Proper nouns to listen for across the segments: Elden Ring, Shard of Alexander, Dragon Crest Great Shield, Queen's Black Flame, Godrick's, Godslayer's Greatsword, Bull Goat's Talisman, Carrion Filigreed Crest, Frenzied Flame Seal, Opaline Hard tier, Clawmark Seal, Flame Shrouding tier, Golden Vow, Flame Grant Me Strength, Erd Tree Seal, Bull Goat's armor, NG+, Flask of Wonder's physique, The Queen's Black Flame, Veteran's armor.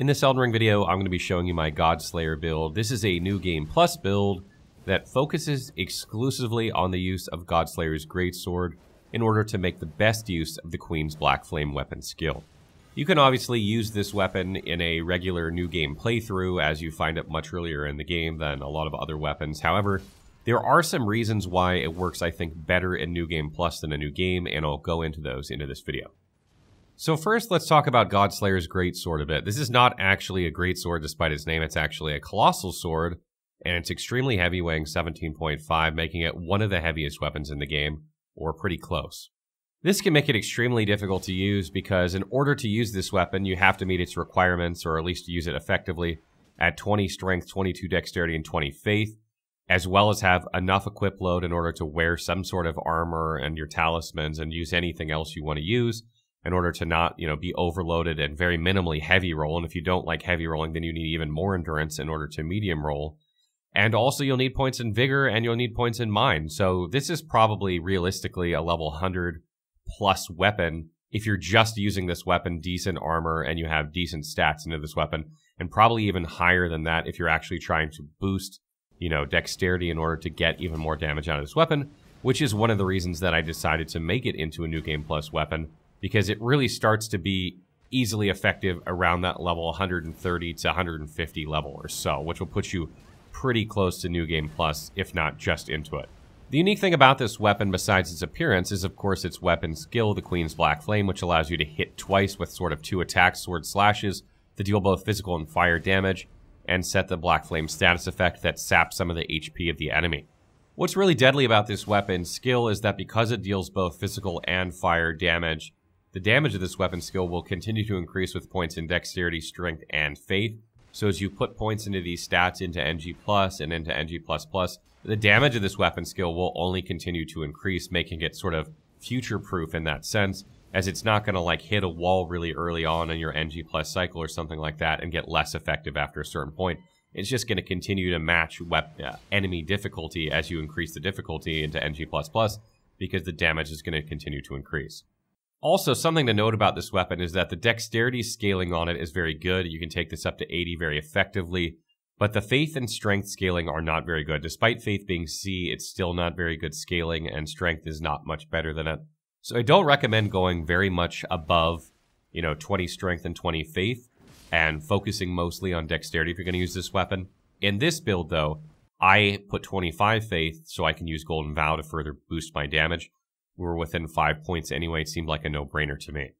In this Elden Ring video, I'm going to be showing you my Godslayer build. This is a New Game Plus build that focuses exclusively on the use of Godslayer's Greatsword in order to make the best use of the Queen's Black Flame weapon skill. You can obviously use this weapon in a regular new game playthrough, as you find it much earlier in the game than a lot of other weapons. However, there are some reasons why it works, I think, better in New Game Plus than a new game, and I'll go into those into this video. So first, let's talk about Godslayer's Greatsword a bit. This is not actually a greatsword despite its name. It's actually a colossal sword, and it's extremely heavy, weighing 17.5, making it one of the heaviest weapons in the game, or pretty close. This can make it extremely difficult to use because in order to use this weapon, you have to meet its requirements, or at least use it effectively, at 20 strength, 22 dexterity, and 20 faith, as well as have enough equip load in order to wear some sort of armor and your talismans and use anything else you want to use, in order to not, be overloaded and very minimally heavy roll. And if you don't like heavy rolling, then you need even more endurance in order to medium roll. And also you'll need points in vigor and you'll need points in mind. So this is probably realistically a level 100 plus weapon if you're just using this weapon, decent armor, and you have decent stats into this weapon, and probably even higher than that if you're actually trying to boost, dexterity in order to get even more damage out of this weapon, which is one of the reasons that I decided to make it into a New Game Plus weapon, because it really starts to be easily effective around that level 130 to 150 level or so, which will put you pretty close to New Game Plus, if not just into it. The unique thing about this weapon, besides its appearance, is of course its weapon skill, the Queen's Black Flame, which allows you to hit twice with sort of two attacks, sword slashes, to deal both physical and fire damage, and set the Black Flame status effect that saps some of the HP of the enemy. What's really deadly about this weapon skill is that because it deals both physical and fire damage, the damage of this weapon skill will continue to increase with points in dexterity, strength, and faith. So as you put points into these stats, into NG+, and into NG++, the damage of this weapon skill will only continue to increase, making it sort of future-proof in that sense, as it's not going to hit a wall really early on in your NG+ cycle or something like that and get less effective after a certain point. It's just going to continue to match enemy difficulty as you increase the difficulty into NG++, because the damage is going to continue to increase. Also, something to note about this weapon is that the dexterity scaling on it is very good. You can take this up to 80 very effectively, but the faith and strength scaling are not very good. Despite faith being C, it's still not very good scaling, and strength is not much better than it. So I don't recommend going very much above, 20 strength and 20 faith, and focusing mostly on dexterity if you're going to use this weapon. In this build, though, I put 25 faith so I can use Golden Vow to further boost my damage. We were within 5 points anyway. It seemed like a no-brainer to me.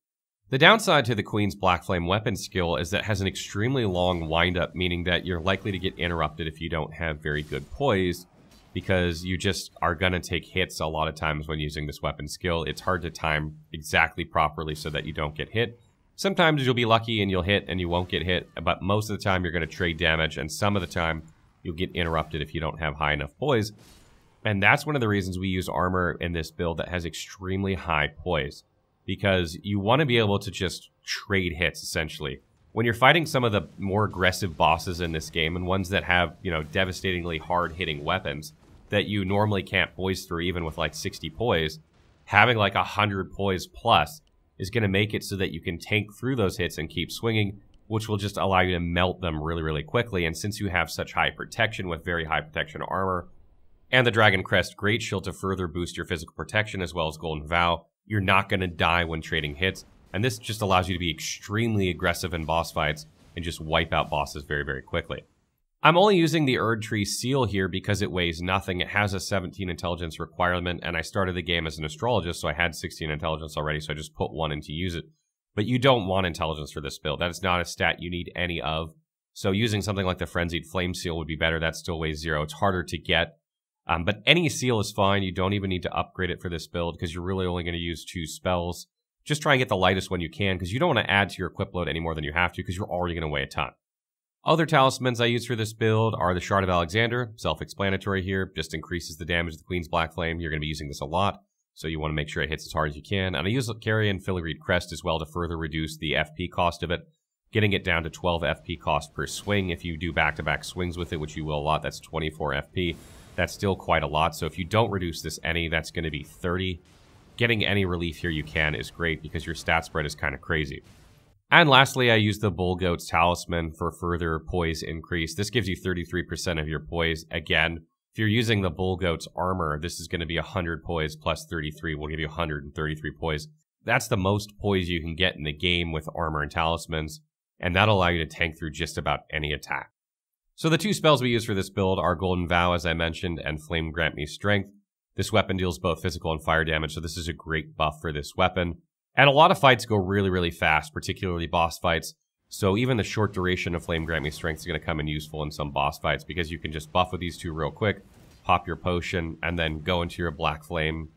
The downside to the Queen's Black Flame weapon skill is that it has an extremely long wind-up, meaning that you're likely to get interrupted if you don't have very good poise, because you just are going to take hits a lot of times when using this weapon skill. It's hard to time exactly properly so that you don't get hit. Sometimes you'll be lucky and you'll hit and you won't get hit, but most of the time you're going to trade damage, and some of the time you'll get interrupted if you don't have high enough poise. And that's one of the reasons we use armor in this build that has extremely high poise, because you want to be able to just trade hits, essentially. When you're fighting some of the more aggressive bosses in this game, and ones that have, devastatingly hard-hitting weapons that you normally can't poise through even with 60 poise, having 100 poise plus is going to make it so that you can tank through those hits and keep swinging, which will just allow you to melt them really, really quickly. And since you have such high protection with very high protection armor, and the Dragon Crest Great Shield to further boost your physical protection, as well as Golden Vow, you're not going to die when trading hits. And this just allows you to be extremely aggressive in boss fights and just wipe out bosses very, very quickly. I'm only using the Erd Tree Seal here because it weighs nothing. It has a 17 intelligence requirement, and I started the game as an astrologist, so I had 16 intelligence already, so I just put one in to use it. But you don't want intelligence for this build. That is not a stat you need any of. So using something like the Frenzied Flame Seal would be better. That still weighs 0. It's harder to get. But any seal is fine. You don't even need to upgrade it for this build because you're really only going to use 2 spells. Just try and get the lightest one you can, because you don't want to add to your equip load any more than you have to, because you're already going to weigh a ton. Other talismans I use for this build are the Shard of Alexander. Self-explanatory here. Just increases the damage of the Queen's Black Flame. You're going to be using this a lot, so you want to make sure it hits as hard as you can. And I use Carrion Filigreed Crest as well to further reduce the FP cost of it, getting it down to 12 FP cost per swing. If you do back-to-back swings with it, which you will a lot, that's 24 FP. That's still quite a lot, so if you don't reduce this any, that's going to be 30. Getting any relief here you can is great, because your stat spread is kind of crazy. And lastly, I used the Bull Goat's Talisman for further poise increase. This gives you 33% of your poise. Again, if you're using the Bull Goat's armor, this is going to be 100 poise plus 33 will give you 133 poise. That's the most poise you can get in the game with armor and talismans, and that'll allow you to tank through just about any attack. So the two spells we use for this build are Golden Vow, as I mentioned, and Flame Grant Me Strength. This weapon deals both physical and fire damage, so this is a great buff for this weapon. And a lot of fights go really, really fast, particularly boss fights. So even the short duration of Flame Grant Me Strength is going to come in useful in some boss fights, because you can just buff with these two real quick, pop your potion, and then go into your Black Flame,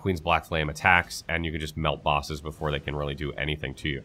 Queen's Black Flame attacks, and you can just melt bosses before they can really do anything to you.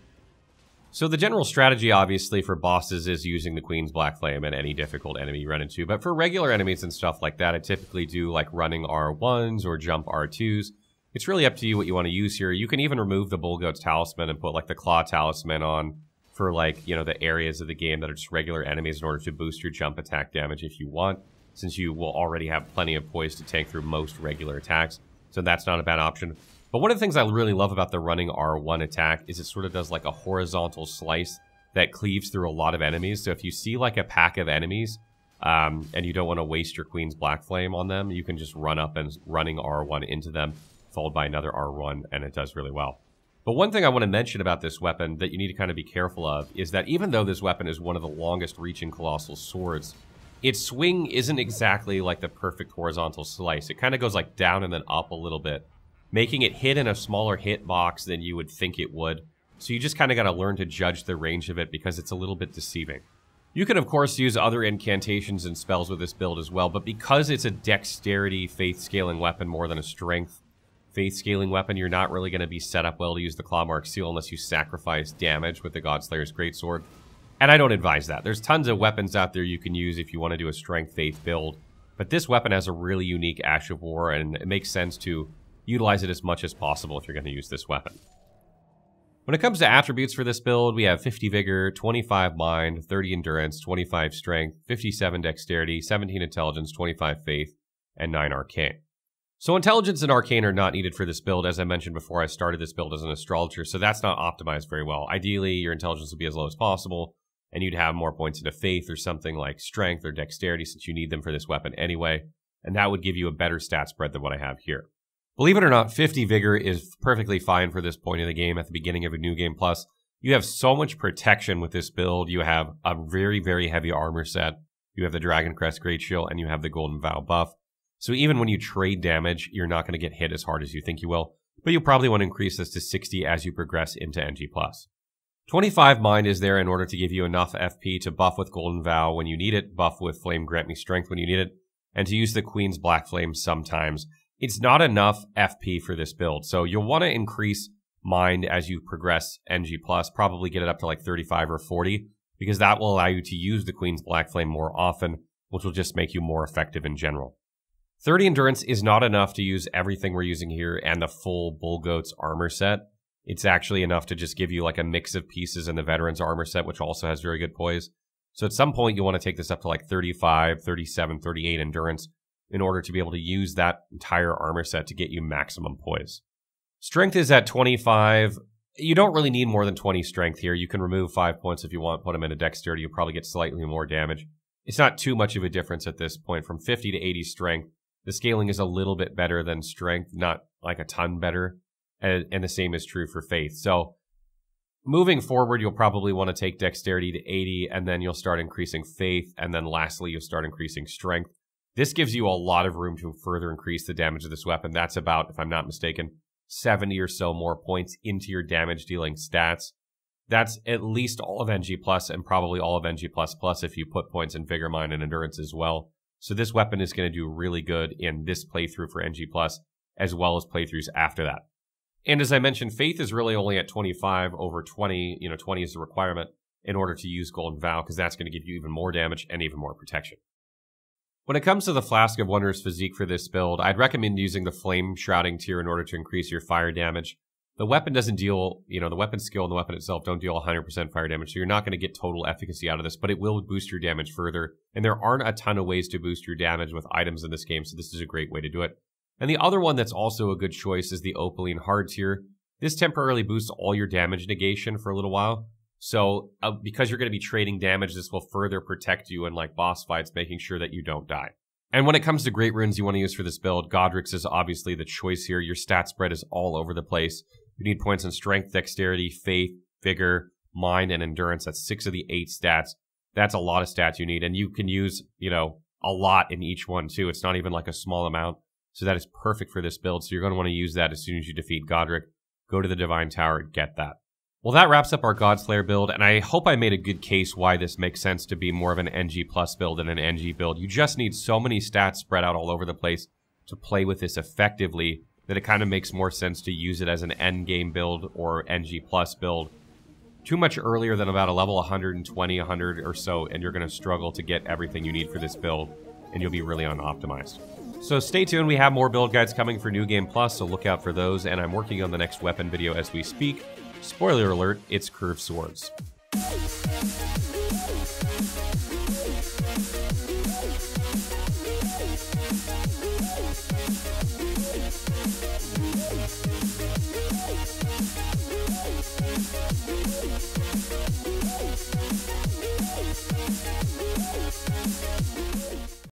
So the general strategy, obviously, for bosses is using the Queen's Black Flame and any difficult enemy you run into. But for regular enemies and stuff like that, I typically do like running R1s or jump R2s. It's really up to you what you want to use here. You can even remove the Bull Goat's Talisman and put like the Claw Talisman on for like, you know, the areas of the game that are just regular enemies in order to boost your jump attack damage if you want, since you will already have plenty of poise to tank through most regular attacks. So that's not a bad option. But one of the things I really love about the running R1 attack is it sort of does like a horizontal slice that cleaves through a lot of enemies. So if you see like a pack of enemies and you don't want to waste your Queen's Black Flame on them, you can just run up and running R1 into them, followed by another R1, and it does really well. But one thing I want to mention about this weapon that you need to kind of be careful of is that even though this weapon is one of the longest reaching colossal swords, its swing isn't exactly like the perfect horizontal slice. It kind of goes like down and then up a little bit, making it hit in a smaller hitbox than you would think it would. So you just kind of got to learn to judge the range of it because it's a little bit deceiving. You can, of course, use other incantations and spells with this build as well, but because it's a dexterity faith-scaling weapon more than a strength faith-scaling weapon, you're not really going to be set up well to use the Clawmark Seal unless you sacrifice damage with the Godslayer's Greatsword. And I don't advise that. There's tons of weapons out there you can use if you want to do a strength faith build, but this weapon has a really unique Ash of War, and it makes sense to utilize it as much as possible if you're going to use this weapon. When it comes to attributes for this build, we have 50 Vigor, 25 Mind, 30 Endurance, 25 Strength, 57 Dexterity, 17 Intelligence, 25 Faith, and 9 Arcane. So Intelligence and Arcane are not needed for this build. As I mentioned before, I started this build as an astrologer, so that's not optimized very well. Ideally, your intelligence would be as low as possible, and you'd have more points into faith or something like strength or dexterity since you need them for this weapon anyway, and that would give you a better stat spread than what I have here. Believe it or not, 50 Vigor is perfectly fine for this point of the game at the beginning of a new game. Plus, you have so much protection with this build. You have a very, very heavy armor set. You have the Dragon Crest Great Shield, and you have the Golden Vow buff. So even when you trade damage, you're not going to get hit as hard as you think you will, but you'll probably want to increase this to 60 as you progress into NG+. 25 Mind is there in order to give you enough FP to buff with Golden Vow when you need it, buff with Flame Grant Me Strength when you need it, and to use the Queen's Black Flame sometimes. It's not enough FP for this build, so you'll want to increase Mind as you progress NG+, probably get it up to like 35 or 40, because that will allow you to use the Queen's Black Flame more often, which will just make you more effective in general. 30 Endurance is not enough to use everything we're using here and the full Bull Goat's armor set. It's actually enough to just give you like a mix of pieces in the Veteran's armor set, which also has very good poise. So at some point, you want to take this up to like 35, 37, 38 Endurance in order to be able to use that entire armor set to get you maximum poise. Strength is at 25. You don't really need more than 20 strength here. You can remove 5 points if you want, put them into dexterity. You'll probably get slightly more damage. It's not too much of a difference at this point. From 50 to 80 strength, the scaling is a little bit better than strength, not like a ton better, and the same is true for faith. So moving forward, you'll probably want to take dexterity to 80, and then you'll start increasing faith, and then lastly, you'll start increasing strength. This gives you a lot of room to further increase the damage of this weapon. That's about, if I'm not mistaken, 70 or so more points into your damage-dealing stats. That's at least all of NG+, and probably all of NG++ if you put points in Vigor, Mind, and Endurance as well. So this weapon is going to do really good in this playthrough for NG+, as well as playthroughs after that. And as I mentioned, faith is really only at 25 over 20. You know, 20 is the requirement in order to use Golden Vow, because that's going to give you even more damage and even more protection. When it comes to the Flask of Wonder's physique for this build, I'd recommend using the Flame Shrouding tier in order to increase your fire damage. The weapon doesn't deal, you know, the weapon skill and the weapon itself don't deal 100% fire damage, so you're not going to get total efficacy out of this, but it will boost your damage further. And there aren't a ton of ways to boost your damage with items in this game, so this is a great way to do it. And the other one that's also a good choice is the Opaline Hard tier. This temporarily boosts all your damage negation for a little while, So because you're going to be trading damage, this will further protect you in like boss fights, making sure that you don't die. And when it comes to great runes you want to use for this build, Godrick's is obviously the choice here. Your stat spread is all over the place. You need points in strength, dexterity, faith, vigor, mind, and endurance. That's 6 of the 8 stats. That's a lot of stats you need. And you can use, you know, a lot in each one too. It's not even like a small amount. So that is perfect for this build. So you're going to want to use that as soon as you defeat Godrick. Go to the Divine Tower and get that. Well, that wraps up our Godslayer build, and I hope I made a good case why this makes sense to be more of an NG+ build than an NG build. You just need so many stats spread out all over the place to play with this effectively that it kind of makes more sense to use it as an endgame build or NG+ build. Too much earlier than about a level 120, 100 or so, and you're going to struggle to get everything you need for this build, and you'll be really unoptimized. So stay tuned, we have more build guides coming for New Game Plus, so look out for those, and I'm working on the next weapon video as we speak. Spoiler alert, it's curved swords.